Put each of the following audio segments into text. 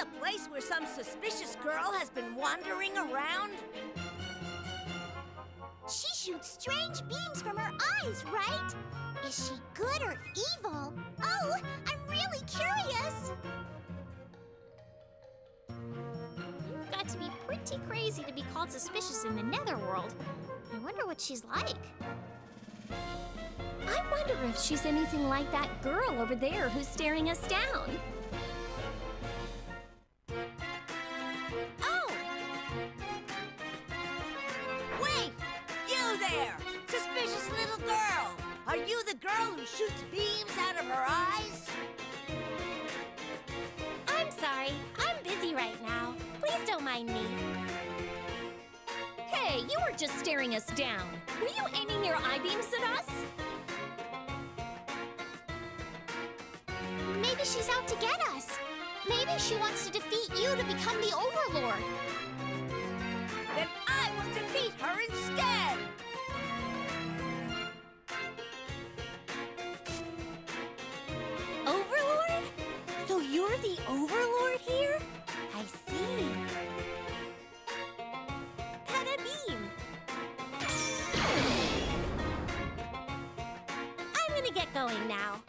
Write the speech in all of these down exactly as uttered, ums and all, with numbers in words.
the place where some suspicious girl has been wandering around? She shoots strange beams from her eyes, right? Is she good or evil? Oh, I'm really curious! You've got to be pretty crazy to be called suspicious in the Netherworld. I wonder what she's like. I wonder if she's anything like that girl over there who's staring us down. Oh! Wait! You there! Suspicious little girl! Are you the girl who shoots beams out of her eyes? I'm sorry. I'm busy right now. Please don't mind me. Hey, you were just staring us down. Were you aiming your eye beams at us? Maybe she's out to get us. Maybe she wants to defeat you to become the Overlord. Then I will defeat her instead! Overlord? So you're the Overlord here? I see. Peta beam. I'm gonna get going now.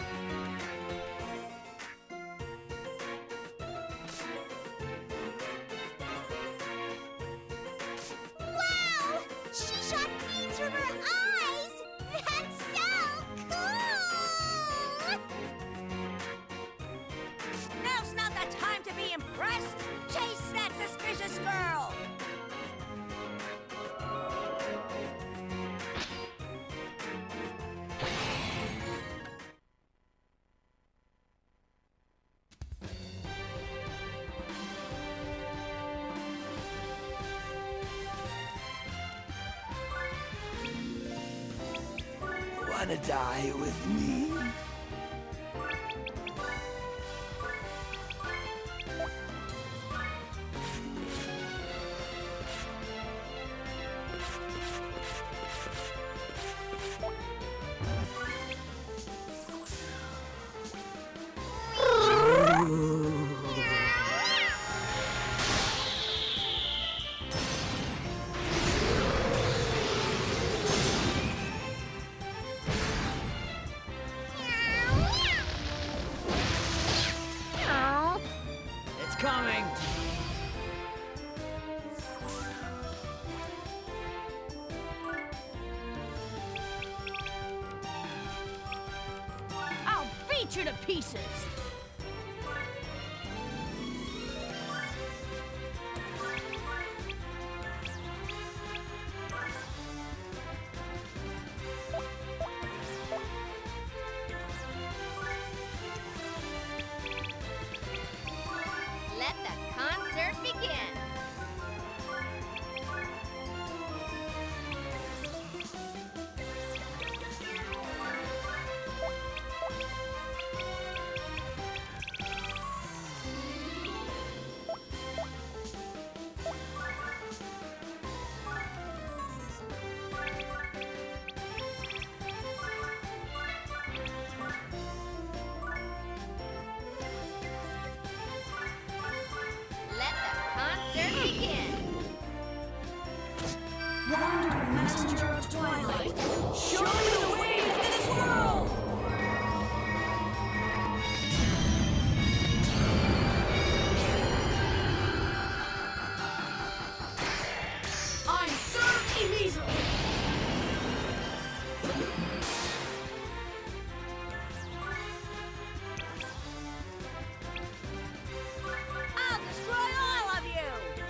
Wanna die with me? You to pieces. Let the concert begin. Messenger of Twilight, show me the way to this world! I'm Sir Weasel. I'll destroy all of you!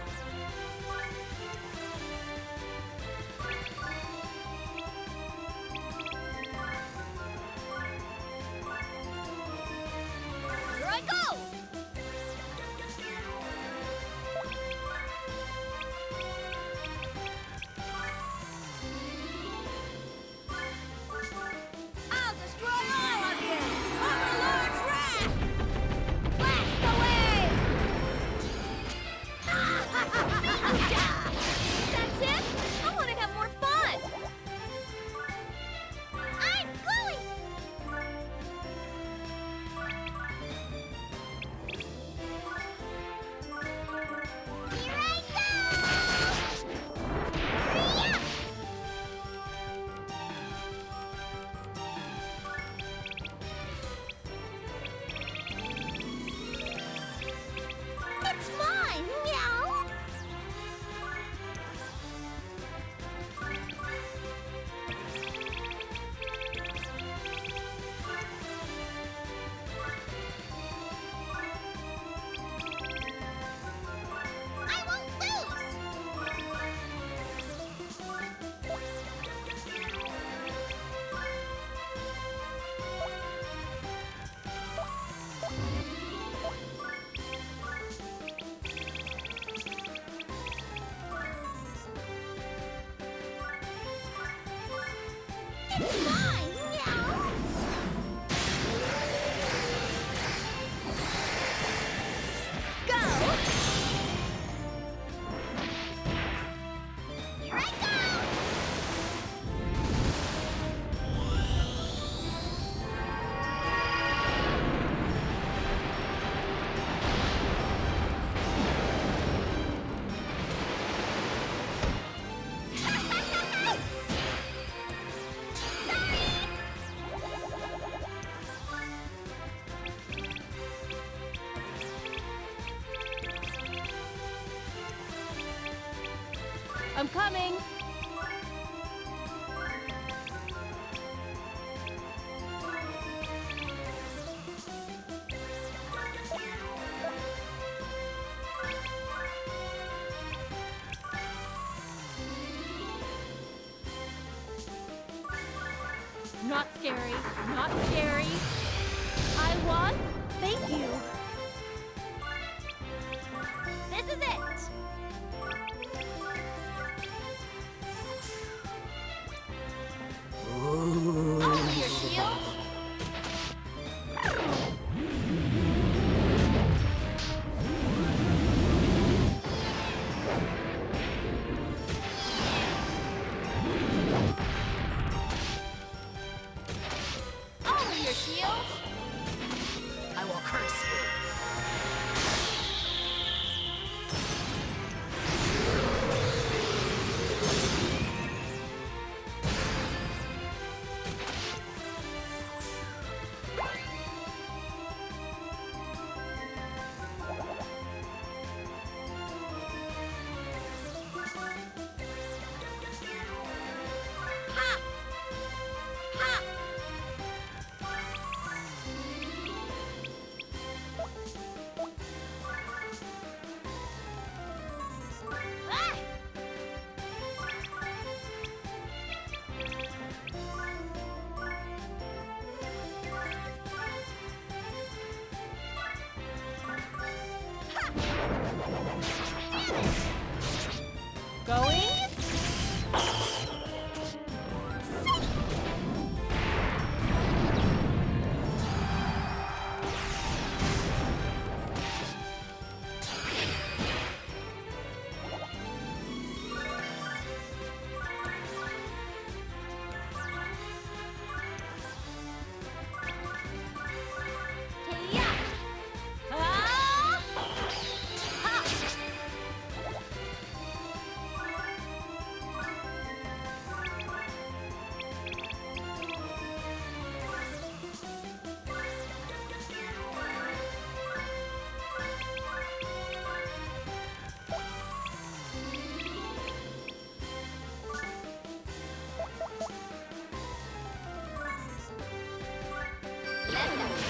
Bye. Not scary. Not scary. I won. Thank you. This is it. Ooh. Oh, your shield. Let's go.